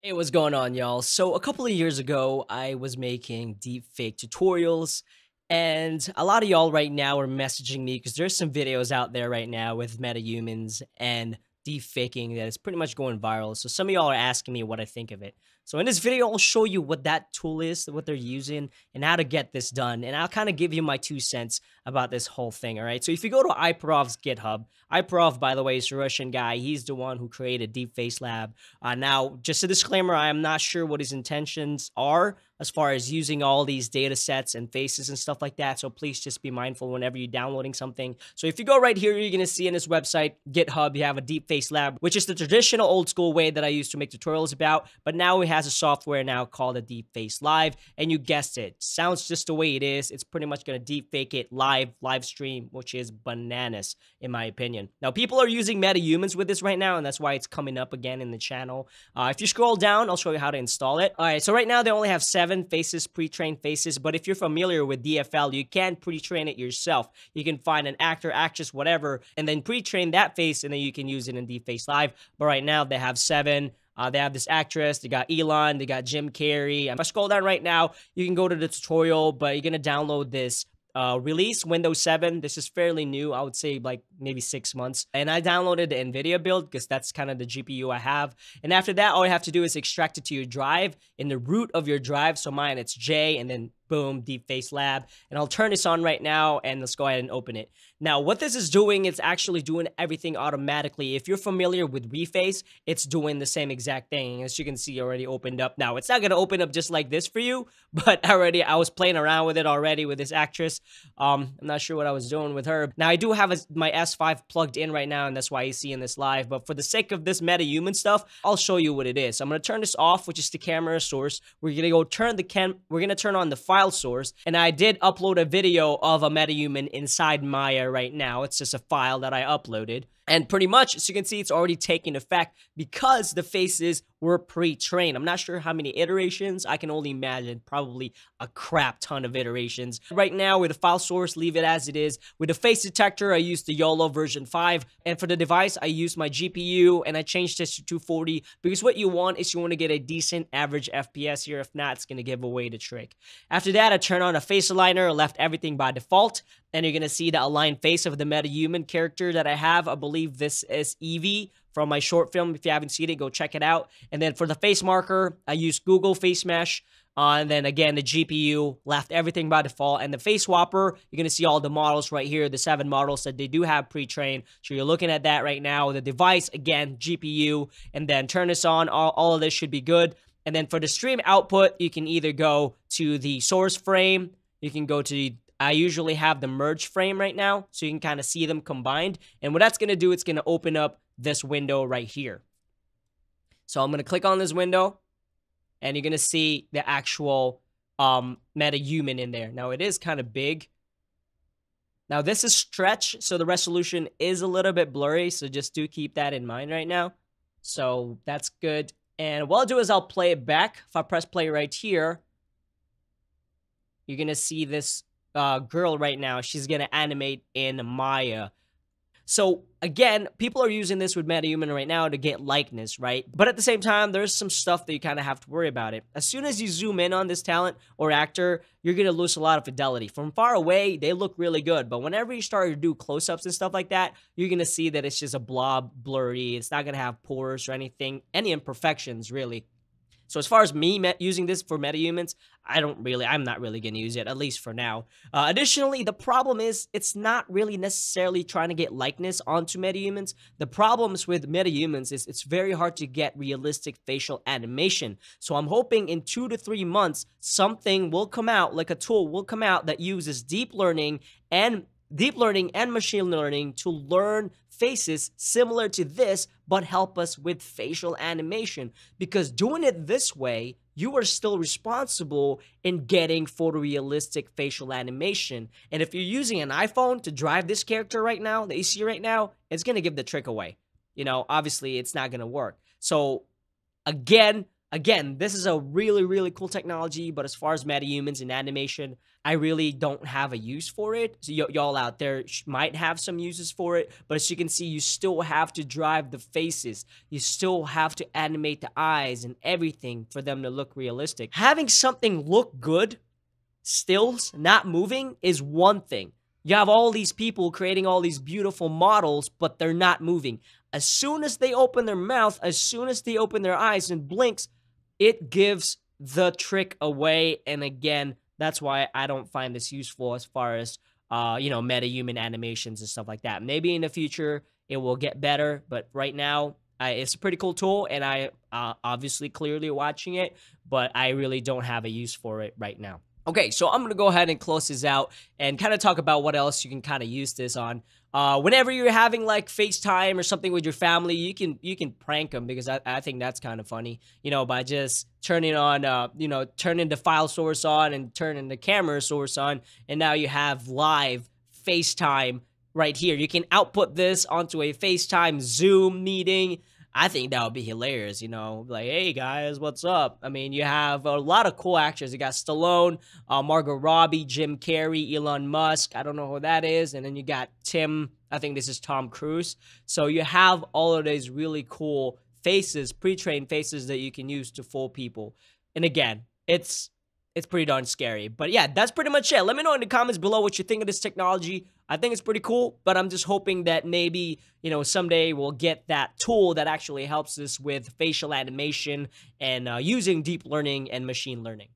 Hey, what's going on, y'all? So a couple of years ago, I was making deepfake tutorials, and a lot of y'all right now are messaging me because there's some videos out there right now with MetaHumans and deepfaking that is pretty much going viral. So some of y'all are asking me what I think of it. So in this video, I'll show you what that tool is, what they're using, and how to get this done. And I'll kind of give you my 2 cents about this whole thing, all right? So if you go to Iperov's GitHub, Iperov, by the way, is a Russian guy. He's the one who created DeepFaceLab. Now, just a disclaimer, I am not sure what his intentions are as far as using all these data sets and faces and stuff like that. So please just be mindful whenever you're downloading something. So if you go right here, you're going to see in his website, GitHub, you have a DeepFaceLab, which is the traditional old school way that I used to make tutorials about. But now we have a software now called a DeepFace Live, and you guessed it, sounds just the way it is. It's pretty much going to deepfake it live stream, which is bananas in my opinion. Now people are using MetaHumans with this right now, and that's why it's coming up again in the channel. If you scroll down, I'll show you how to install it. All right, so right now they only have 7 faces, pre-trained faces, but if you're familiar with DFL, you can pre-train it yourself. You can find an actor, actress, whatever, and then pre-train that face, and then you can use it in DeepFace Live. But right now they have 7. They have this actress, they got Elon, they got Jim Carrey. If I scroll down right now, you can go to the tutorial, but you're going to download this release, Windows 7. This is fairly new, I would say like maybe 6 months. And I downloaded the NVIDIA build because that's kind of the GPU I have. And after that, all you have to do is extract it to your drive in the root of your drive. So mine, it's J, and then boom, DeepFaceLab. And I'll turn this on right now, and let's go ahead and open it. Now, what this is doing, it's actually doing everything automatically. If you're familiar with ReFace, it's doing the same exact thing. As you can see, already opened up. Now, it's not going to open up just like this for you, but already I was playing around with it already with this actress. I'm not sure what I was doing with her. Now, I do have my S5 plugged in right now, and that's why you're seeing this live. But for the sake of this MetaHuman stuff, I'll show you what it is. So I'm going to turn this off, which is the camera source. We're going to go turn the We're going to turn on the file source, and I did upload a video of a MetaHuman inside Maya right now. It's just a file that I uploaded, and pretty much, as you can see, it's already taking effect because the faces were pre-trained. I'm not sure how many iterations. I can only imagine probably a crap ton of iterations. Right now, with the file source, leave it as it is. With the face detector, I used the YOLO version 5. And for the device, I used my GPU, and I changed this to 240 because what you want is you want to get a decent average FPS here. If not, it's going to give away the trick. After that, I turn on a face aligner, left everything by default. And you're going to see the aligned face of the MetaHuman character that I have. I believe this is Eevee from my short film. If you haven't seen it, go check it out. And then for the face marker, I use Google Face Mesh. And then again, the GPU left everything by default. And the face swapper, you're going to see all the models right here, the 7 models that they do have pre-trained. So you're looking at that right now. The device, again, GPU, and then turn this on. All of this should be good. And then for the stream output, you can either go to the source frame. You can go to the I usually have the merge frame right now, so you can kind of see them combined. And what that's going to do, it's going to open up this window right here. So I'm going to click on this window, and you're going to see the actual MetaHuman in there. Now, it is kind of big. Now, this is stretch, so the resolution is a little bit blurry, so just do keep that in mind right now. So that's good. And what I'll do is I'll play it back. If I press play right here, you're going to see this girl right now. She's gonna animate in Maya. So again, people are using this with MetaHuman right now to get likeness, right? But at the same time, there's some stuff that you kind of have to worry about it. As soon as you zoom in on this talent or actor, you're going to lose a lot of fidelity. From far away, they look really good. But whenever you start to do close-ups and stuff like that, you're going to see that it's just a blob, blurry. It's not going to have pores or anything, any imperfections, really. So as far as me using this for MetaHumans, I'm not really going to use it, at least for now. Additionally, the problem is it's not really necessarily trying to get likeness onto MetaHumans. The problems with MetaHumans is it's very hard to get realistic facial animation. So I'm hoping in 2 to 3 months, something will come out, like a tool will come out that uses deep learning and machine learning to learn faces similar to this, but help us with facial animation. Because doing it this way, you are still responsible in getting photorealistic facial animation. And if you're using an iPhone to drive this character right now, that you see right now, it's going to give the trick away. You know, obviously it's not going to work. So again, Again, this is a really, really cool technology, but as far as MetaHumans and animation, I really don't have a use for it. So y'all out there might have some uses for it, but as you can see, you still have to drive the faces. You still have to animate the eyes and everything for them to look realistic. Having something look good, stills, not moving, is one thing. You have all these people creating all these beautiful models, but they're not moving. As soon as they open their mouth, as soon as they open their eyes and blinks, it gives the trick away. And again, that's why I don't find this useful as far as, you know, MetaHuman animations and stuff like that. Maybe in the future it will get better, but right now it's a pretty cool tool, and I obviously clearly watching it, but I really don't have a use for it right now. Okay, so I'm going to go ahead and close this out and kind of talk about what else you can kind of use this on. Whenever you're having like FaceTime or something with your family, you can prank them, because I think that's kind of funny, you know, by just turning on, you know, turning the file source on and turning the camera source on, and now you have live FaceTime right here. You can output this onto a FaceTime Zoom meeting. I think that would be hilarious, you know, like, hey guys, what's up? I mean, you have a lot of cool actors. You got Stallone, Margot Robbie, Jim Carrey, Elon Musk. I don't know who that is. And then you got Tim, I think this is Tom Cruise. So you have all of these really cool faces, pre-trained faces that you can use to fool people. And again, it's pretty darn scary. But yeah, that's pretty much it. Let me know in the comments below what you think of this technology. I think it's pretty cool, but I'm just hoping that maybe, you know, someday we'll get that tool that actually helps us with facial animation and using deep learning and machine learning.